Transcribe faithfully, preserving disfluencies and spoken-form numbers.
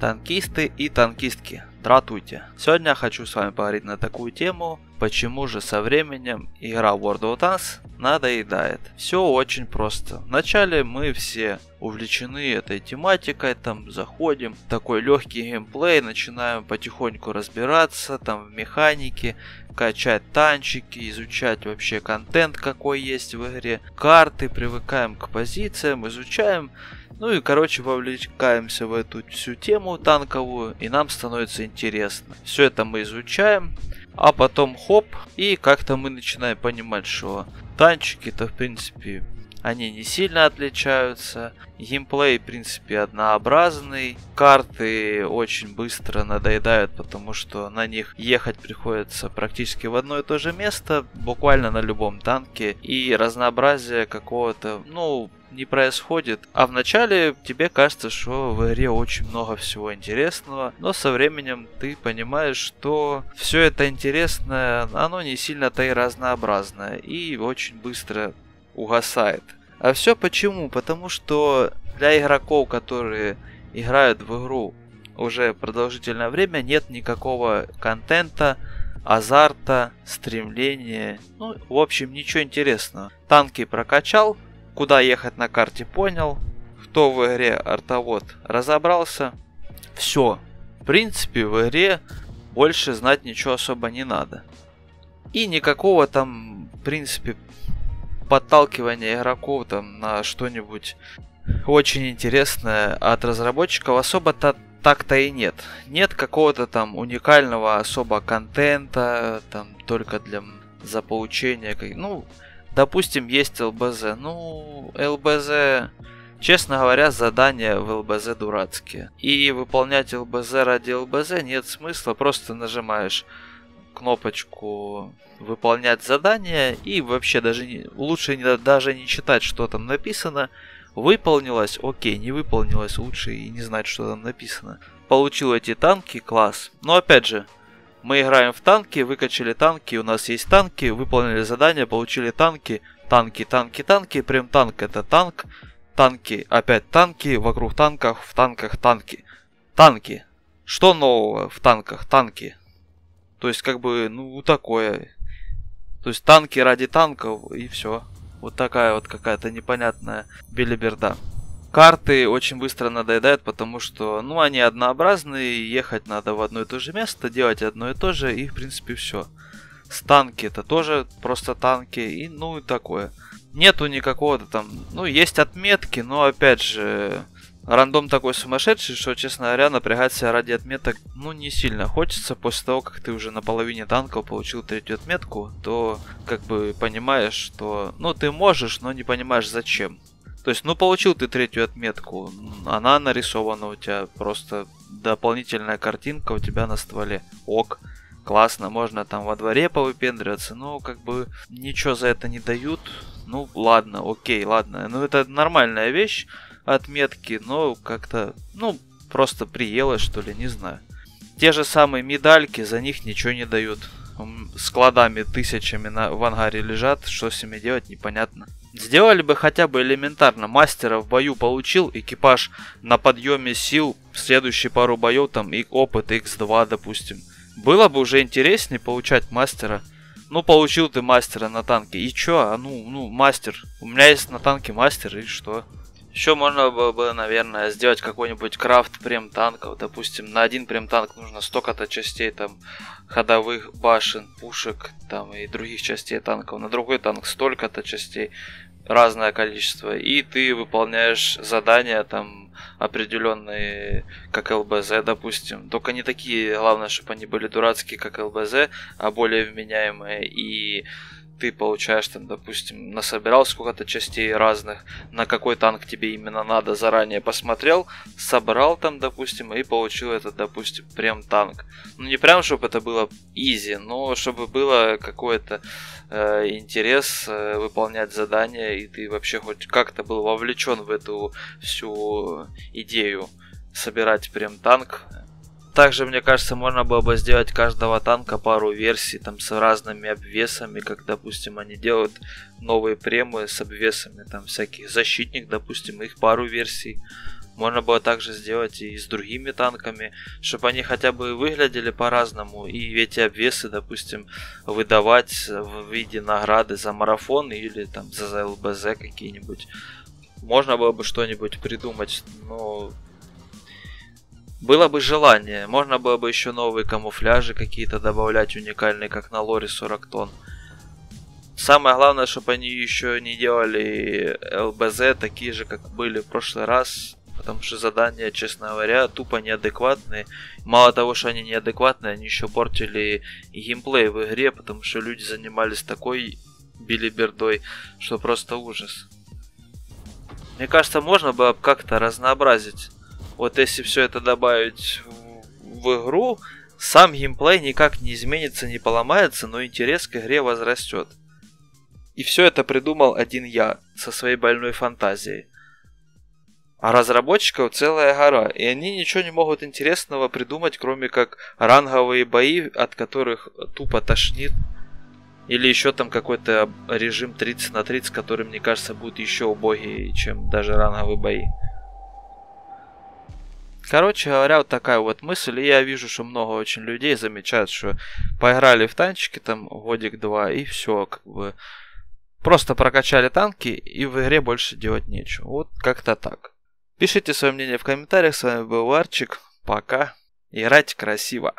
Танкисты и танкистки, дратуйте. Сегодня я хочу с вами поговорить на такую тему, почему же со временем игра World of Tanks надоедает. Все очень просто. Вначале мы все увлечены этой тематикой, там заходим, такой легкий геймплей, начинаем потихоньку разбираться, там в механике, качать танчики, изучать вообще контент, какой есть в игре, карты, привыкаем к позициям, изучаем. Ну и, короче, вовлекаемся в эту всю тему танковую, и нам становится интересно. Все это мы изучаем, а потом хоп, и как-то мы начинаем понимать, что танчики-то, в принципе, они не сильно отличаются. Геймплей, в принципе, однообразный. Карты очень быстро надоедают, потому что на них ехать приходится практически в одно и то же место, буквально на любом танке. И разнообразие какого-то, ну... не происходит. А вначале тебе кажется, что в игре очень много всего интересного, но со временем ты понимаешь, что все это интересное, оно не сильно-то и разнообразное, и очень быстро угасает. А все почему? Потому что для игроков, которые играют в игру уже продолжительное время, нет никакого контента, азарта, стремления, ну, в общем, ничего интересного. Танки прокачал, куда ехать на карте понял, кто в игре артовод разобрался, все. В принципе, в игре больше знать ничего особо не надо. И никакого там, в принципе, подталкивания игроков там на что-нибудь очень интересное от разработчиков особо-то так-то и нет. Нет какого-то там уникального особо контента, там только для заполучения, ну... Допустим, есть ЛБЗ. Ну, ЛБЗ, честно говоря, задания в ЛБЗ дурацкие. И выполнять ЛБЗ ради ЛБЗ нет смысла. Просто нажимаешь кнопочку «Выполнять задание» и вообще даже не, лучше не, даже не читать, что там написано. Выполнилось, окей, не выполнилось, лучше и не знать, что там написано. Получил эти танки, класс. Но опять же, мы играем в танки, выкачали танки, у нас есть танки, выполнили задание, получили танки, танки, танки, танки, прям танк это танк, танки, опять танки, вокруг танков, в танках танки, танки. Что нового в танках? Танки. То есть как бы, ну такое, то есть танки ради танков и все. Вот такая вот какая-то непонятная белиберда. Карты очень быстро надоедают, потому что, ну, они однообразные, ехать надо в одно и то же место, делать одно и то же, и, в принципе, все. С танки это тоже просто танки, и, ну, и такое. Нету никакого-то там, ну, есть отметки, но, опять же, рандом такой сумасшедший, что, честно говоря, напрягать себя ради отметок, ну, не сильно хочется. После того, как ты уже на половине танков получил третью отметку, то, как бы, понимаешь, что, ну, ты можешь, но не понимаешь, зачем. То есть, ну, получил ты третью отметку, она нарисована у тебя, просто дополнительная картинка у тебя на стволе. Ок, классно, можно там во дворе повыпендриваться, но как бы ничего за это не дают. Ну, ладно, окей, ладно. Ну, это нормальная вещь, отметки, но как-то, ну, просто приелось, что ли, не знаю. Те же самые медальки, за них ничего не дают. Складами, тысячами на, в ангаре лежат, что с ними делать, непонятно. Сделали бы хотя бы элементарно, мастера в бою получил, экипаж на подъеме сил, следующие пару боев, там, и опыт икс два, допустим. Было бы уже интереснее получать мастера. Ну, получил ты мастера на танке, и чё? А ну, ну, мастер. У меня есть на танке мастер, и что? Еще можно было бы, наверное, сделать какой-нибудь крафт прем-танков. Допустим, на один прем-танк нужно столько-то частей, там, ходовых башен, пушек, там, и других частей танков. На другой танк столько-то частей, разное количество. И ты выполняешь задания, там, определенные, как ЛБЗ, допустим. Только не такие, главное, чтобы они были дурацкие, как ЛБЗ, а более вменяемые и... Ты получаешь там, допустим, насобирал сколько-то частей разных, на какой танк тебе именно надо, заранее посмотрел, собрал там, допустим, и получил этот, допустим, прям танк. Ну, не прям, чтобы это было изи, но чтобы было какой-то э, интерес э, выполнять задания, и ты вообще хоть как-то был вовлечен в эту всю идею собирать прям танк. Также, мне кажется, можно было бы сделать каждого танка пару версий там с разными обвесами, как, допустим, они делают новые премы с обвесами, там всяких защитник, допустим, их пару версий, Можно было также сделать и с другими танками, чтобы они хотя бы выглядели по-разному, и эти обвесы, допустим, выдавать в виде награды за марафон или там за ЛБЗ какие-нибудь. Можно было бы что-нибудь придумать, но было бы желание. Можно было бы еще новые камуфляжи какие-то добавлять, уникальные, как на лоре сорок тонн. Самое главное, чтобы они еще не делали ЛБЗ такие же, как были в прошлый раз. Потому что задания, честно говоря, тупо неадекватные. Мало того, что они неадекватные, они еще портили геймплей в игре, потому что люди занимались такой билибердой, что просто ужас. Мне кажется, можно было как-то разнообразить. Вот если все это добавить в игру, сам геймплей никак не изменится, не поломается, но интерес к игре возрастет. И все это придумал один я, со своей больной фантазией. А разработчиков целая гора, и они ничего не могут интересного придумать, кроме как ранговые бои, от которых тупо тошнит. Или еще там какой-то режим тридцать на тридцать, который, мне кажется, будет еще убогий, чем даже ранговые бои. Короче говоря, вот такая вот мысль. И я вижу, что много очень людей замечают, что поиграли в танчики там годик-два и все, как бы просто прокачали танки и в игре больше делать нечего. Вот как-то так. Пишите свое мнение в комментариях. С вами был Варчик. Пока. Играть красиво.